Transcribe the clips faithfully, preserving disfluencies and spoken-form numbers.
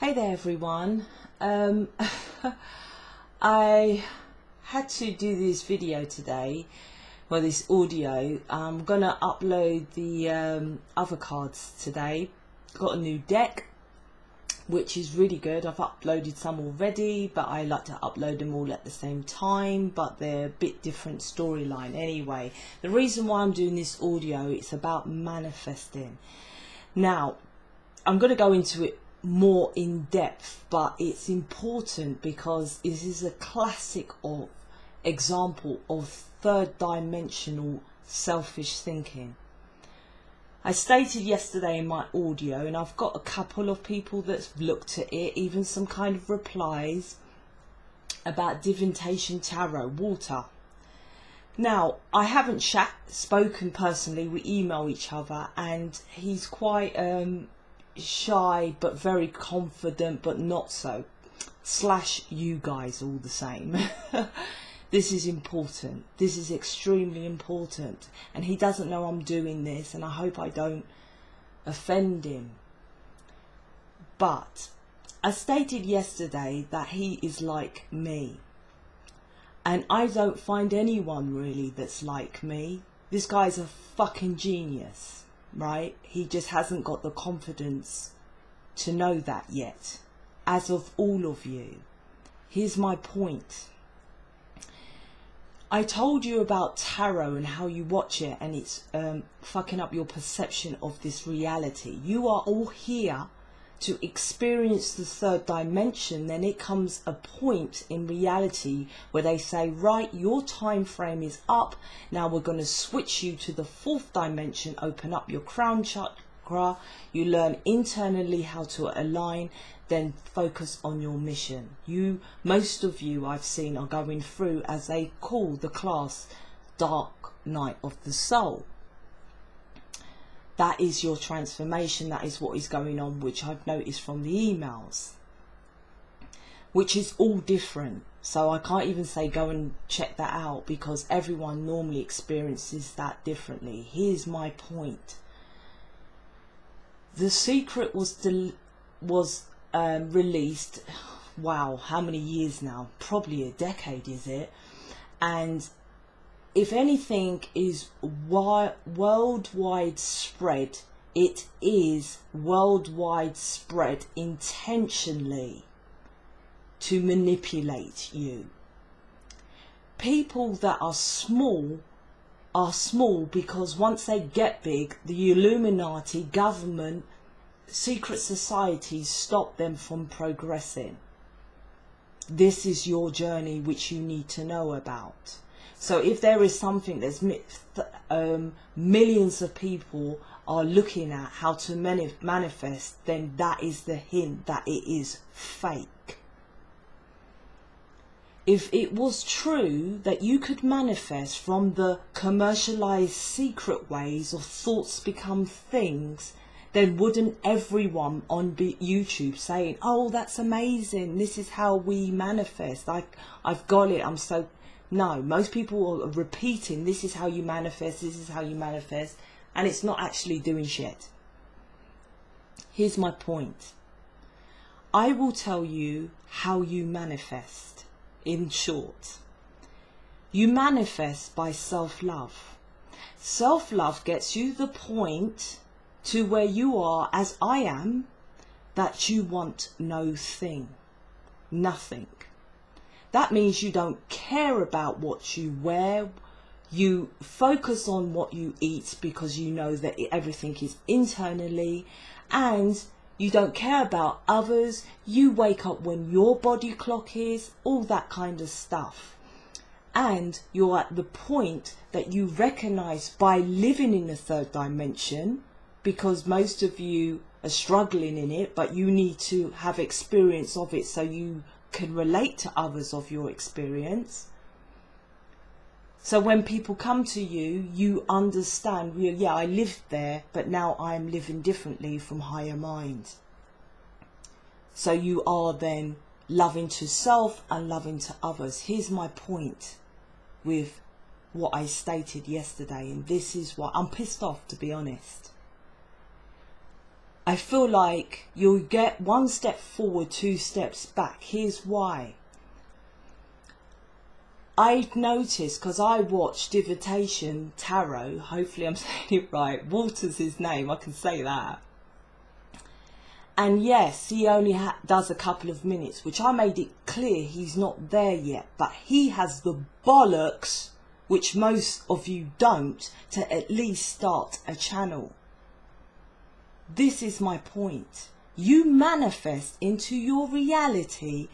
Hey there everyone, um, I had to do this video today, well this audio. I'm going to upload the um, other cards today. Got a new deck which is really good. I've uploaded some already, but I like to upload them all at the same time, but they're a bit different storyline anyway. The reason why I'm doing this audio, it's about manifesting. Now, I'm going to go into it more in depth, but it's important because this is a classic of example of third dimensional selfish thinking. I stated yesterday in my audio, and I've got a couple of people that's looked at it, even some kind of replies about Divination Tarot, Walter. Now, I haven't chat, spoken personally, we email each other, and he's quite um shy but very confident, but not so slash you guys all the same. This is important, this is extremely important, and he doesn't know I'm doing this, and I hope I don't offend him. But I stated yesterday that he is like me, and I don't find anyone really that's like me. This guy's a fucking genius, right? He just hasn't got the confidence to know that yet, as of all of you. Here's my point. I told you about tarot and how you watch it, and it's um, fucking up your perception of this reality. You are all here to experience the third dimension. Then it comes a point in reality where they say, right, your time frame is up, now we're going to switch you to the fourth dimension, open up your crown chakra, you learn internally how to align, then focus on your mission. You, most of you I've seen, are going through, as they call the class, Dark Night of the Soul. That is your transformation, that is what is going on, which I've noticed from the emails, which is all different. So I can't even say go and check that out, because everyone normally experiences that differently. Here's my point. The secret was del was um, released, wow, how many years now? Probably a decade, is it? And if anything is worldwide spread, it is worldwide spread intentionally to manipulate you. People that are small are small because once they get big, the Illuminati, government, secret societies stop them from progressing. This is your journey, which you need to know about. So if there is something that's um, millions of people are looking at how to mani manifest, then that is the hint that it is fake. If it was true that you could manifest from the commercialized secret ways of thoughts become things, then wouldn't everyone on YouTube saying, oh, that's amazing, this is how we manifest, I, I've got it, I'm so... No, most people are repeating, this is how you manifest, this is how you manifest, and it's not actually doing shit. Here's my point. I will tell you how you manifest, in short. You manifest by self-love. Self-love gets you the point to where you are, as I am, that you want no thing, nothing. That means you don't care about what you wear. You focus on what you eat because you know that everything is internally, and you don't care about others. You wake up when your body clock is, all that kind of stuff. And you're at the point that you recognize by living in the third dimension, because most of you are struggling in it, but you need to have experience of it so you can relate to others of your experience. So when people come to you, you understand, well, yeah, I lived there, but now I'm living differently from higher mind. So you are then loving to self and loving to others. Here's my point with what I stated yesterday, and this is why I'm pissed off, to be honest. I feel like you'll get one step forward, two steps back. Here's why. I've noticed, because I watch Divination Tarot, hopefully I'm saying it right, Walter's his name, I can say that. And yes, he only ha does a couple of minutes, which I made it clear he's not there yet. But he has the bollocks, which most of you don't, to at least start a channel. This is my point. You manifest into your reality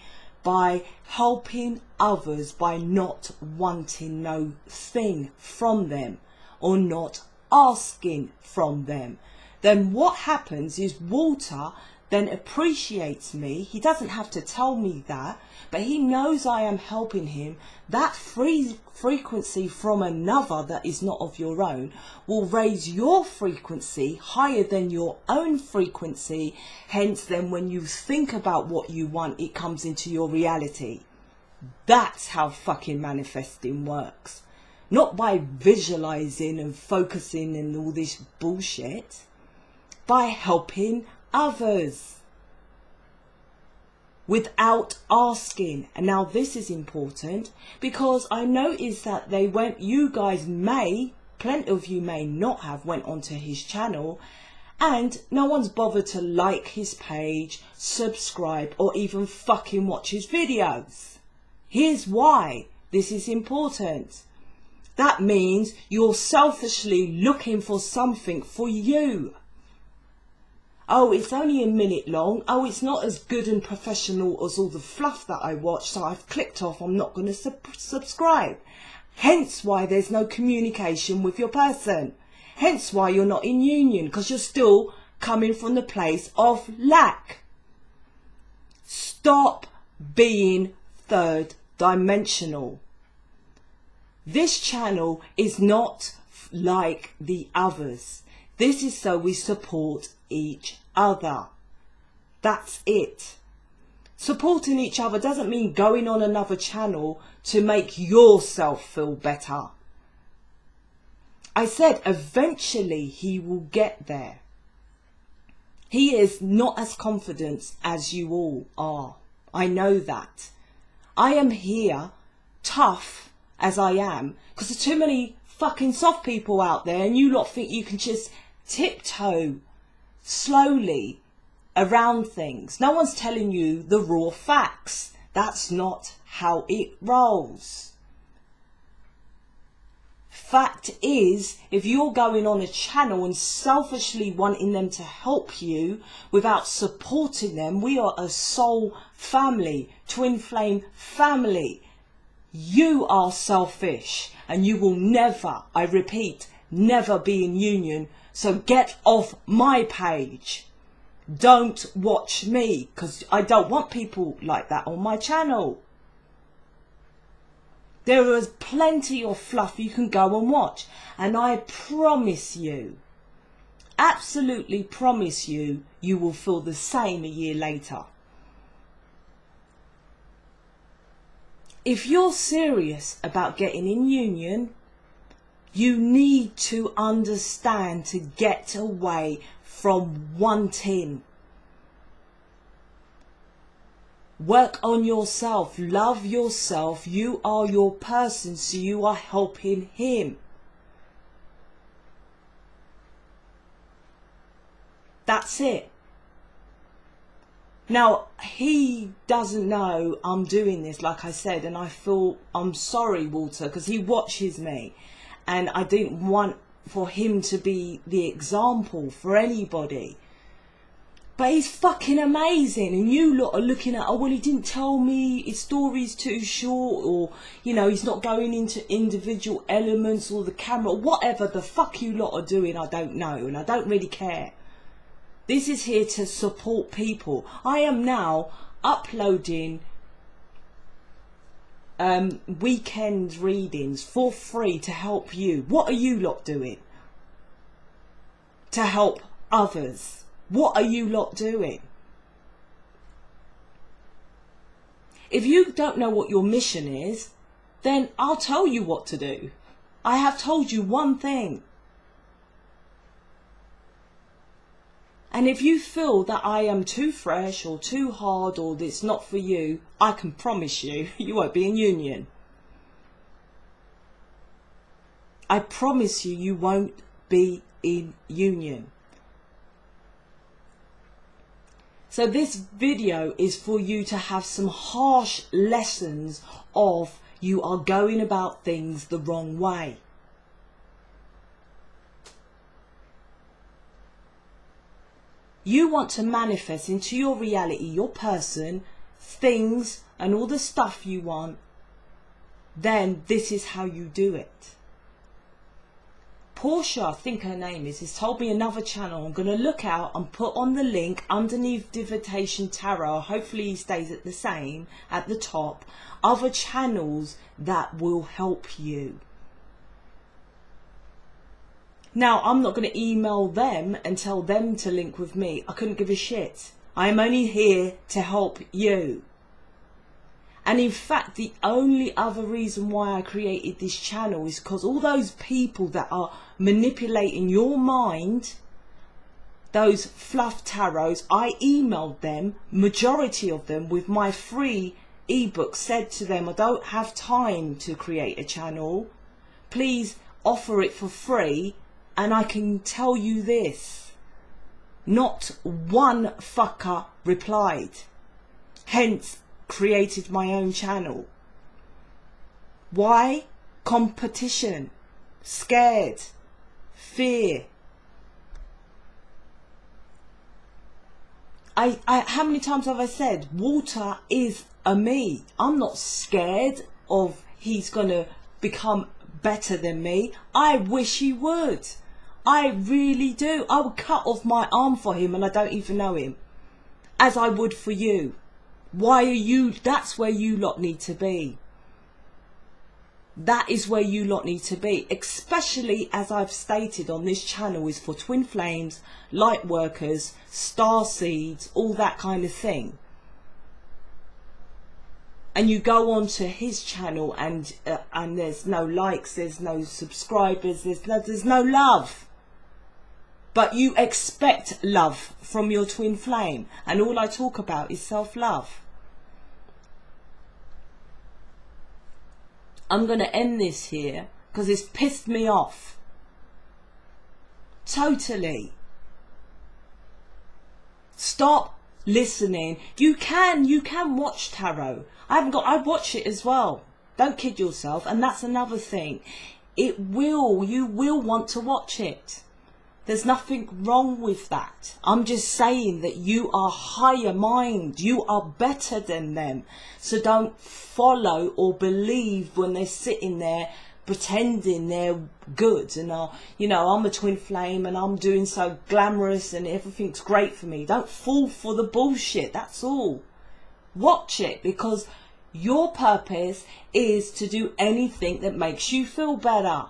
by helping others, by not wanting no thing from them or not asking from them. Then what happens is Walter then appreciates me. He doesn't have to tell me that, but he knows I am helping him. That free frequency from another that is not of your own will raise your frequency higher than your own frequency. Hence then when you think about what you want, it comes into your reality. That's how fucking manifesting works. Not by visualizing and focusing and all this bullshit. By helping others without asking. And now this is important, because I noticed that they went, you guys may, plenty of you may not have went onto his channel, and no one's bothered to like his page, subscribe, or even fucking watch his videos. Here's why this is important. That means you're selfishly looking for something for you. Oh, it's only a minute long. Oh, it's not as good and professional as all the fluff that I watch, so I've clicked off. I'm not going to sub subscribe. Hence why there's no communication with your person. Hence why you're not in union, because you're still coming from the place of lack. Stop being third dimensional. This channel is not like the others. This is so we support each other. That's it. Supporting each other doesn't mean going on another channel to make yourself feel better. I said eventually he will get there. He is not as confident as you all are. I know that. I am here tough as I am because there's too many fucking soft people out there, and you lot think you can just tiptoe slowly around things. No one's telling you the raw facts. That's not how it rolls. Fact is, if you're going on a channel and selfishly wanting them to help you without supporting them, we are a soul family, twin flame family. You are selfish and you will never, I repeat, never be in union. So get off my page. Don't watch me, because I don't want people like that on my channel. There is plenty of fluff you can go and watch. And I promise you, absolutely promise you, you will feel the same a year later. If you're serious about getting in union, you need to understand to get away from wanting. Work on yourself. Love yourself. You are your person, so you are helping him. That's it. Now, he doesn't know I'm doing this, like I said, and I feel, I'm sorry, Walter, because he watches me. And I didn't want for him to be the example for anybody. But he's fucking amazing. And you lot are looking at, oh, well, he didn't tell me, his story's too short, or, you know, he's not going into individual elements or the camera, or whatever the fuck you lot are doing, I don't know. And I don't really care. This is here to support people. I am now uploading Um, weekend readings for free to help you. What are you lot doing to help others? What are you lot doing? If you don't know what your mission is, then I'll tell you what to do. I have told you one thing. And if you feel that I am too fresh or too hard or it's not for you, I can promise you, you won't be in union. I promise you, you won't be in union. So this video is for you to have some harsh lessons of you are going about things the wrong way. You want to manifest into your reality, your person, things and all the stuff you want. Then this is how you do it. Portia, I think her name is, has told me another channel. I'm going to look out and put on the link underneath Divination Tarot. Hopefully he stays at the same, at the top. Other channels that will help you. Now, I'm not going to email them and tell them to link with me. I couldn't give a shit. I am only here to help you. And in fact, the only other reason why I created this channel is because all those people that are manipulating your mind, those fluff tarots, I emailed them, majority of them, with my free ebook, said to them, I don't have time to create a channel. Please offer it for free. And I can tell you this, not one fucker replied. Hence, created my own channel. Why? Competition, scared, fear. I, I how many times have I said Walter is a me? I'm not scared of he's gonna become better than me. I wish he would. I really do. I would cut off my arm for him and I don't even know him, as I would for you. Why are you, that's where you lot need to be. That is where you lot need to be, especially as I've stated on this channel is for twin flames, light workers, star seeds, all that kind of thing. And you go on to his channel and uh, and there's no likes, there's no subscribers, there's no, there's no love. But you expect love from your twin flame. And all I talk about is self-love. I'm going to end this here because it's pissed me off. Totally. Stop listening. You can, you can watch tarot. I haven't got, I watch it as well. Don't kid yourself. And that's another thing. It will, you will want to watch it. There's nothing wrong with that. I'm just saying that you are higher mind. You are better than them. So don't follow or believe when they're sitting there pretending they're good and are, you know, I'm a twin flame and I'm doing so glamorous and everything's great for me. Don't fall for the bullshit. That's all. Watch it because your purpose is to do anything that makes you feel better.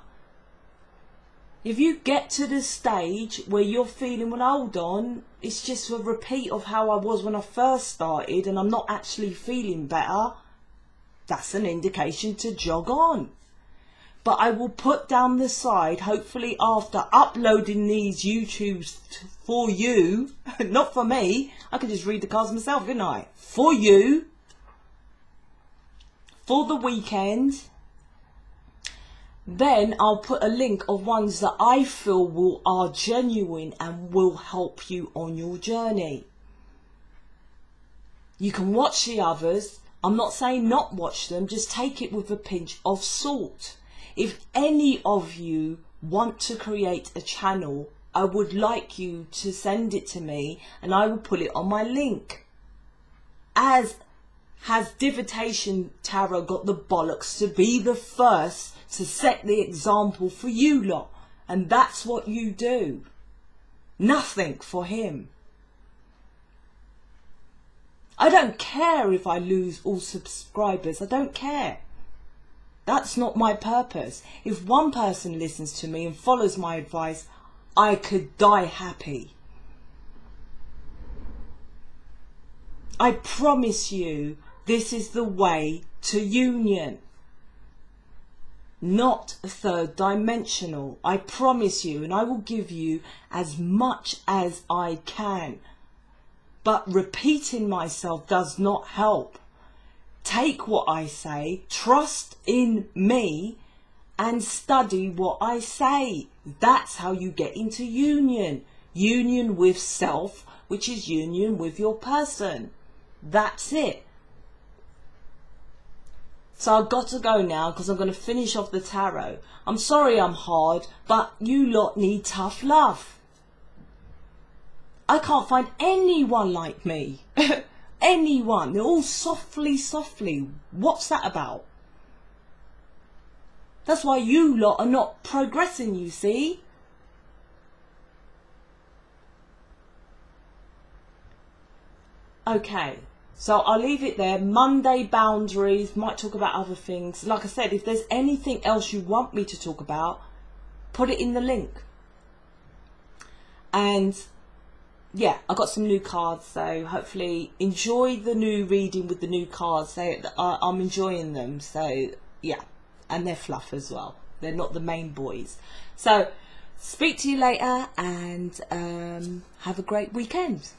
If you get to the stage where you're feeling, well, hold on, it's just a repeat of how I was when I first started and I'm not actually feeling better, that's an indication to jog on. But I will put down the side, hopefully after uploading these YouTubes for you, not for me, I could just read the cards myself, couldn't I? For you, for the weekend. Then I'll put a link of ones that I feel will are genuine and will help you on your journey. You can watch the others. I'm not saying not watch them, just take it with a pinch of salt. If any of you want to create a channel, I would like you to send it to me and I will put it on my link. As has Divination Tarot got the bollocks to be the first to set the example for you lot? And that's what you do. Nothing for him. I don't care if I lose all subscribers. I don't care. That's not my purpose. If one person listens to me and follows my advice, I could die happy. I promise you, this is the way to union. not third dimensional. I promise you, and I will give you as much as I can. But repeating myself does not help. Take what I say, trust in me, and study what I say. That's how you get into union. Union with self, which is union with your person. That's it. So I've got to go now because I'm going to finish off the tarot. I'm sorry I'm hard, but you lot need tough love. I can't find anyone like me. Anyone. They're all softly, softly. What's that about? That's why you lot are not progressing, you see. Okay. So I'll leave it there. Monday boundaries, might talk about other things. Like I said, if there's anything else you want me to talk about, put it in the link. And yeah, I got some new cards, so hopefully enjoy the new reading with the new cards. They, I'm enjoying them, so yeah. And they're fluff as well. They're not the main boys. So speak to you later and um, have a great weekend.